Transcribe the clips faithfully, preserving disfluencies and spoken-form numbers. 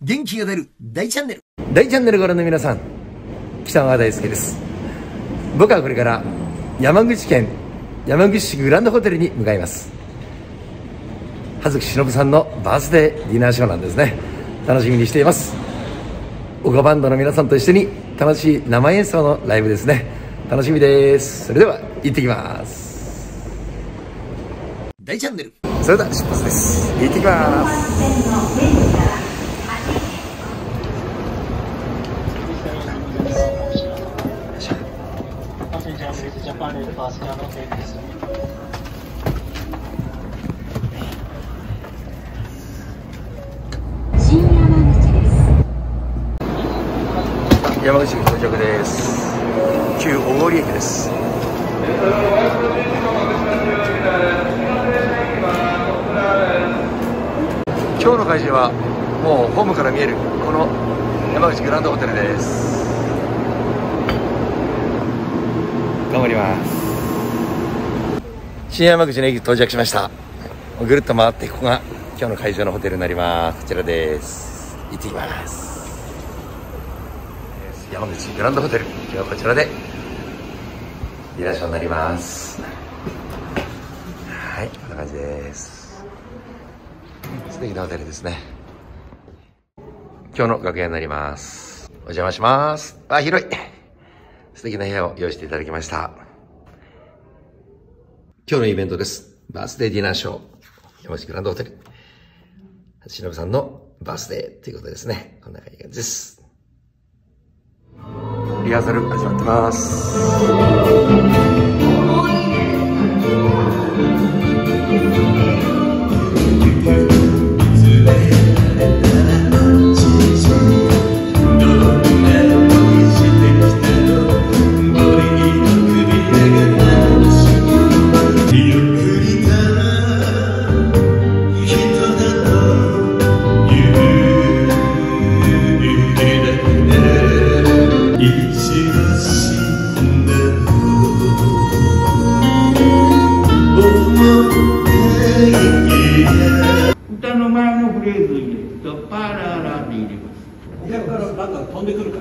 元気が出る大チャンネル大チャンネルご覧の皆さん、北川大輔です。僕はこれから山口県山口市グランドホテルに向かいます。葉月忍さんのバースデーディナーショーなんですね。楽しみにしています。オガバンドの皆さんと一緒に楽しい生演奏のライブですね。楽しみです。それでは行ってきます。大チャンネル、それでは出発です。行ってきます。山口到着です。旧小郡駅です。今日の会場はもうホームから見えるこの山口グランドホテルです。頑張ります。新山口の駅到着しました。ぐるっと回って、ここが今日の会場のホテルになります。こちらです。行ってきます。山口グランドホテル、今日はこちらでディナーショーになります。はい、こんな感じです。素敵なホテルですね。今日の楽屋になります。お邪魔します。あ、広い素敵な部屋を用意していただきました。今日のイベントです。バースデーディナーショー、山口グランドホテル、忍さんのバースデーということですね。こんな感じです。リハーサル始まってます。歌の前のフレーズに入れるとパララに入れます。だからなんか飛んでくるか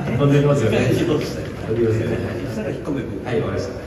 な。飛んできますよね。飛んできますよね。そしたら引っ込める。はい、わかりました。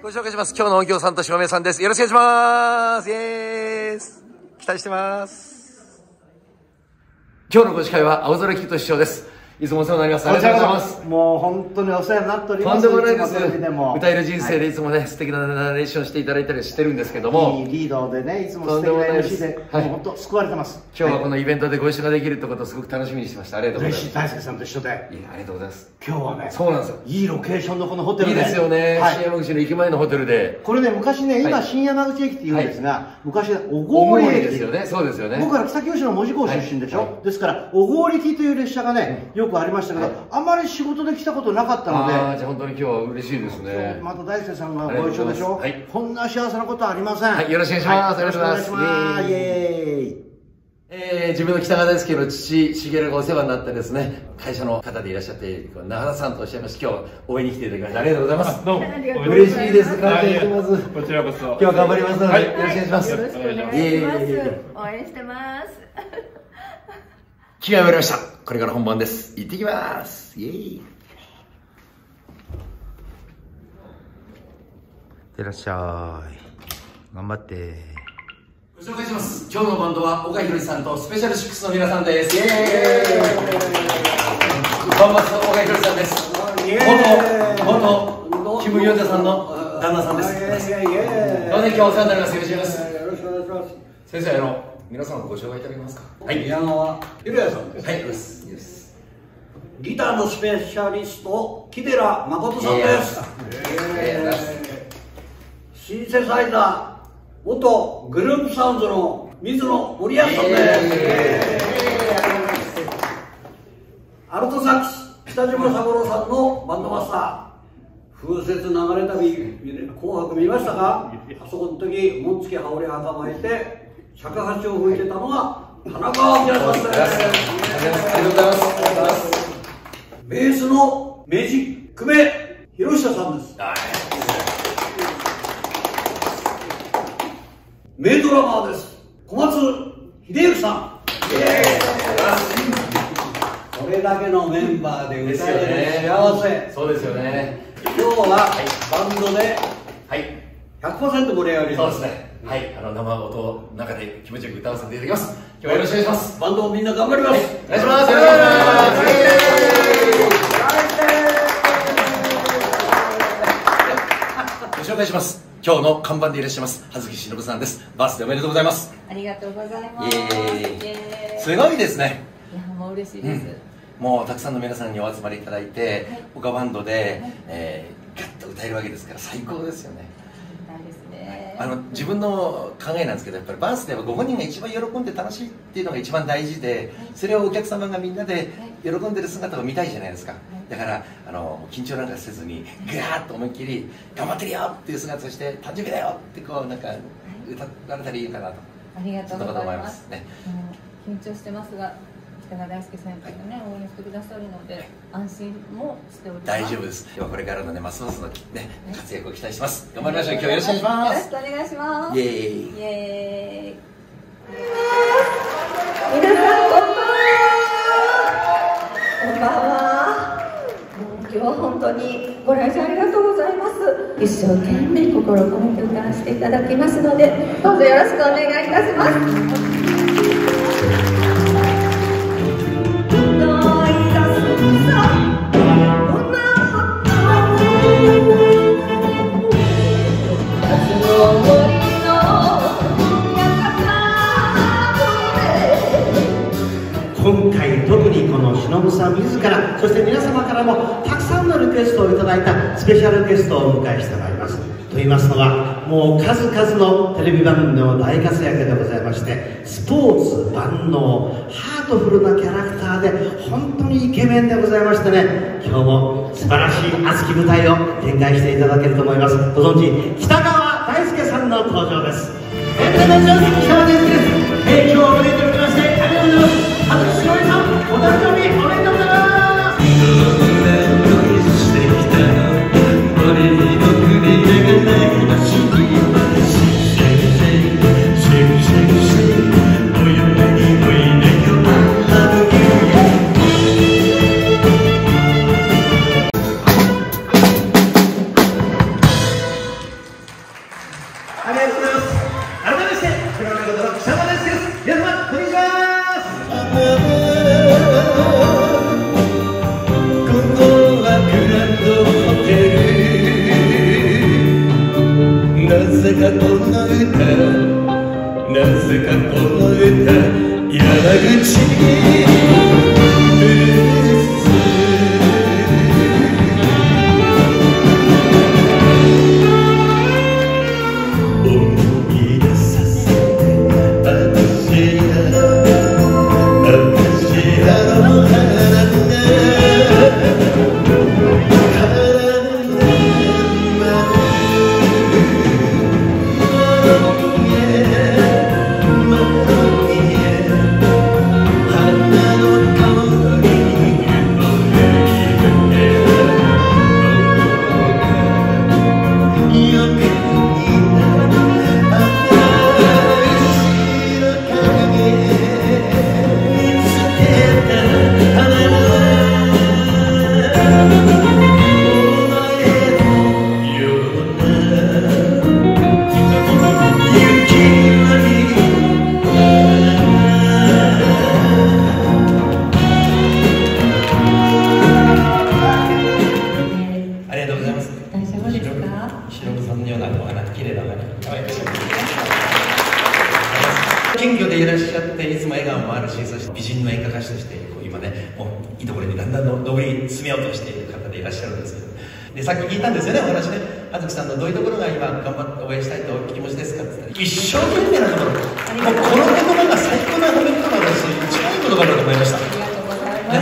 ご紹介します。今日の音響さんと照明さんです。よろしくお願いします。イエーイ、期待してます。今日のご司会は青空キット師匠です。いつもお世話になります。ありがとうございます。もう本当にお世話になっております。とんでもないです。歌える人生でいつもね、はい、素敵なナレーションしていただいたりしてるんですけども、いいリードでね、いつも素敵な エムシー で本当救われてます。今日はこのイベントでご一緒ができるってことをすごく楽しみにしてました。ありがとうございます。大輔さんと一緒で、いや、ありがとうございます。今日はね、そうなんですよ。いいロケーションのこのホテルでいいですよね。新山口の駅前のホテルで、これね、昔ね、今新山口駅っていうんですが、昔小郡駅ですよね。そうですよね。僕は北九州の門司港出身でしょ。ですから小郡行きという列車がね、よくありましたけど、あまり仕事で来たことなかったので、じゃあ本当に今日は嬉しいですね。また大輔さんがご一緒でしょ。こんな幸せなことはありません。よろしくお願いします。よろしくお願いします。イエーイ。えー、自分の北川大輔の父、茂がお世話になってですね、会社の方でいらっしゃって、那原さんとおっしゃいまして、今日応援に来ていただきまして、ありがとうございます。どうも。嬉しいです。感謝してます。こちらこそ。今日は頑張りますので、よろしくお願いします。よろしくお願いします。応援してます。気が入りました。これから本番です。行ってきます。イェイ。いってらっしゃい。頑張って。ご紹介します。今日のバンドは岡ひろりさんとスペシャルシックスの皆さんです。イエーイ。バンバスの岡ひろりさんです。元元キム・ヨンジャさんの旦那さんです。どうぞ今日お世話になります。よろしくお願いします。よろしくお願いします。先生、あの皆さんご紹介いただけますか。はい、ピアノはゆるやさんです。はい、ですです。ギターのスペシャリスト木寺誠さんです。シンセサイザー元グループサウンズの水野森康さんです。アルトサックス北島三郎さんのバンドマスター。風雪流れ旅、紅白見ましたか。あそこの時、紋付き羽織袴巻いて尺八を吹いてたのが田中明さんです。ありがとうございます。ありがとうございます。ベースの明治久米博久さんです。名ドラマーです、小松秀幸さん。これだけのメンバーで歌えて幸せ。そうですよね。今日はバンドで ひゃくパーセント 盛り上がります。そうですね。はい、あの生音の中で気持ちよく歌わせていただきます。今日はよろしくお願いします。バンドもみんな頑張ります。お願いします。よろしくお願いします。ご紹介します。今日の看板でいらっしゃいます葉月忍さんです。バースデーおめでとうございます。ありがとうございます。すごいですね。いや、もう嬉しいです。もうたくさんの皆さんにお集まりいただいて、他バンドでガッと歌えるわけですから最高ですよね。あの自分の考えなんですけど、やっぱりバースデーはご本人が一番喜んで楽しいっていうのが一番大事で、それをお客様がみんなで喜んでる姿を見たいじゃないですか。だからあの緊張なんかせずにぐわーっと思いっきり頑張ってるよっていう姿をして、誕生日だよってこうなんか歌われたらいいかなと。ありがとうございます。緊張してますが、北川大輔先輩がね、応援してくださるので安心もしております。大丈夫です。ではこれからのねますますのね活躍を期待します。頑張りましょう。今日よろしくお願いします。よろしくお願いします。イエーイ。イエーイ。皆さんこんばんは。こんばんは。今日は本当にご来場ありがとうございます。一生懸命心込めて歌わせていただきますので、どうぞよろしくお願いいたします。今回特にこの忍さん自ら、そして皆様からもたくさんのリクエストをいただいたスペシャルゲストをお迎えしてまいります。と言いますのは、もう数々のテレビ番組の大活躍でございまして、スポーツ万能、ハートフルなキャラクターで本当にイケメンでございましてね、今日も素晴らしい熱き舞台を展開していただけると思います。ご存知、北川大輔さんの登場です。エンタメーション北川大輔です。えー、今日はおめでとうございまして、ありがとうございます。あずしのりさん、お誕生日おめでとうございます。ありがとうございます。改めましてこれまでの北川です。皆様こんにちは。なぜかこの歌、なぜかこの歌、やら口です。思い出させて、私ら、私らの花が。Oh, こう今ね、もういいところにだんだん上り進めようとしている方でいらっしゃるんですけど、でさっき聞いたんですよね、お話ね。葉月さんのどういうところが今頑張って応援したいという気持ちですかって言ったら、一生懸命なところ、もうこの言葉が最高な褒め言葉だし、一番いい言葉だと思いました。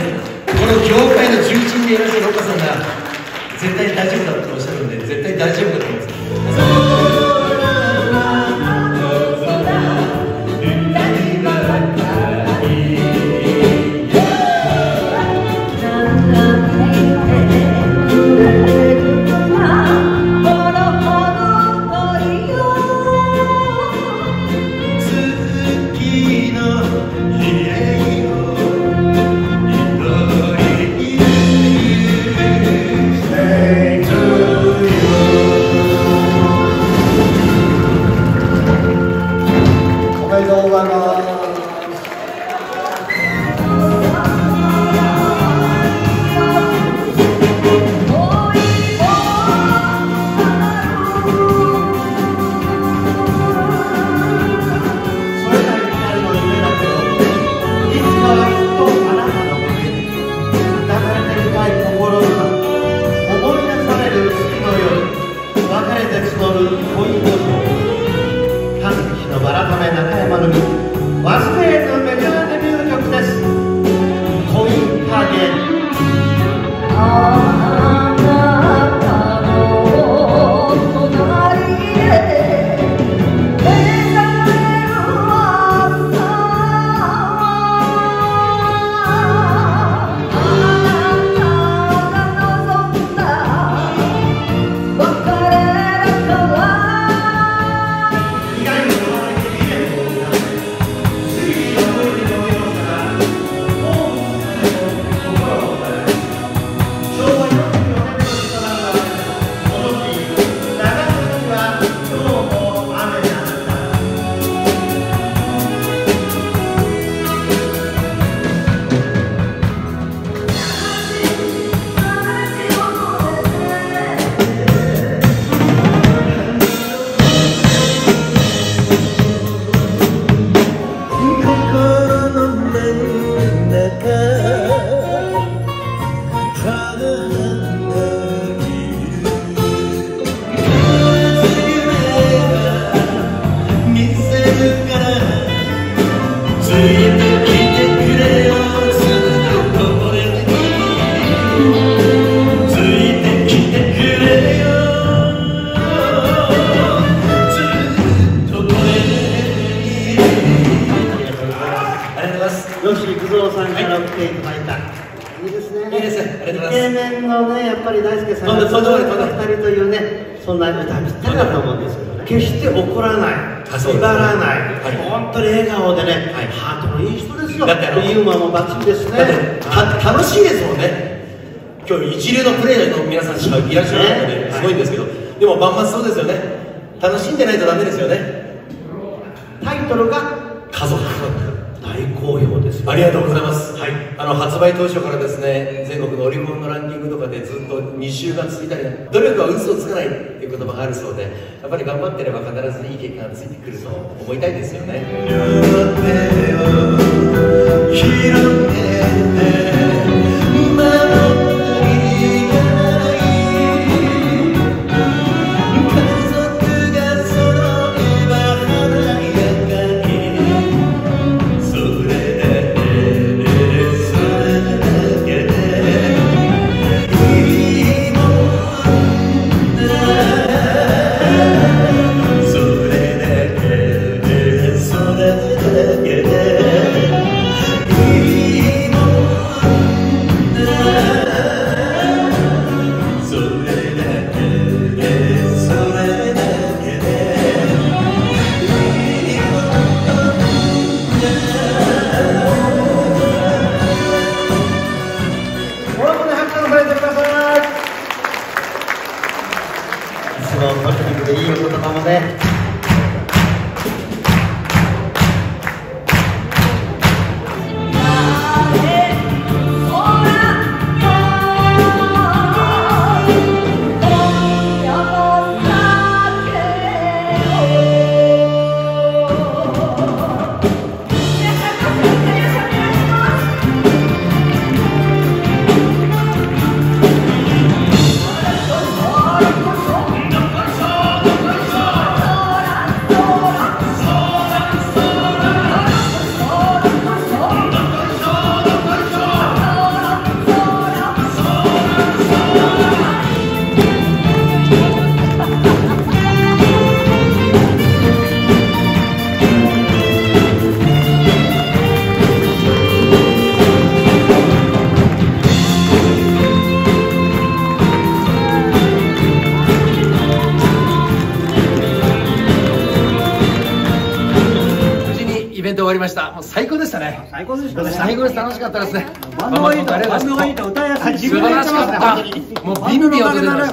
ね、この業界の重鎮でいらっしゃる岡さんが絶対大丈夫だとおっしゃるんで、絶対大丈夫だと思います。いらっしゃるのですごいんですけど、はい、でも万々そうですよね。楽しんでないとダメですよね。タイトルが家族大好評ですよ、ね、ありがとうございます、はい、あの発売当初からですね、全国のオリコンのランキングとかでずっとにしゅうが続いたり、努力は嘘をつかないっていう言葉があるそうで、やっぱり頑張ってれば必ずいい結果がついてくると思いたいですよね。We'll be right back. 最高でしたね。最高でしたね。最高でした。楽しかったですね。バンドがいいと、バンドがいいと歌いやすい。自分でやってますね。もうビンビン踊れまし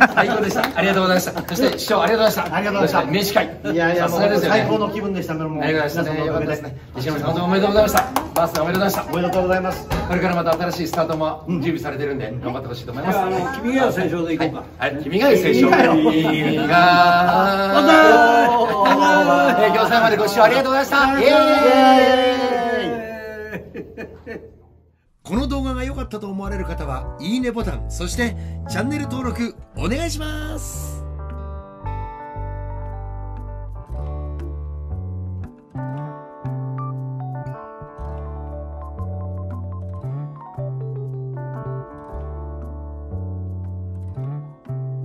た。最高でした。ありがとうございました。そして師匠ありがとうございました。ありがとうございました。名司会。いやいや、最高の気分でした。もう。ありがとうございました。石森さん、本当におめでとうございました。バースデーおめでとうございました。おめでとうございます。これからまた新しいスタートも準備されてるんで、頑張ってほしいと思います。あの、君が代聖唱でいこうか。はい、君が代聖唱。君が。え、今日最後までご視聴ありがとうございました。イエーイ。この動画が良かったと思われる方は、いいねボタン、そしてチャンネル登録お願いします。